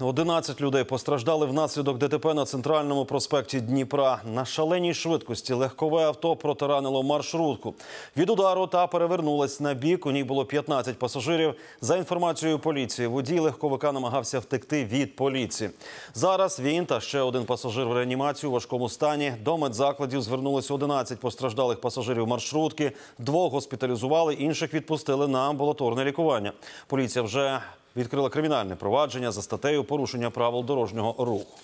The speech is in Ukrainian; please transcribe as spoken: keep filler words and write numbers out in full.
одинадцять людей постраждали внаслідок ДТП на центральному проспекті Дніпра. На шаленій швидкості легкове авто протаранило маршрутку. Від удару та перевернулась на бік. У ній було п'ятнадцять пасажирів. За інформацією поліції, водій легковика намагався втекти від поліції. Зараз він та ще один пасажир в реанімації у важкому стані. До медзакладів звернулися одинадцять постраждалих пасажирів маршрутки. Двох госпіталізували, інших відпустили на амбулаторне лікування. Поліція вже відкрила кримінальне провадження за статтею «Порушення правил дорожнього руху».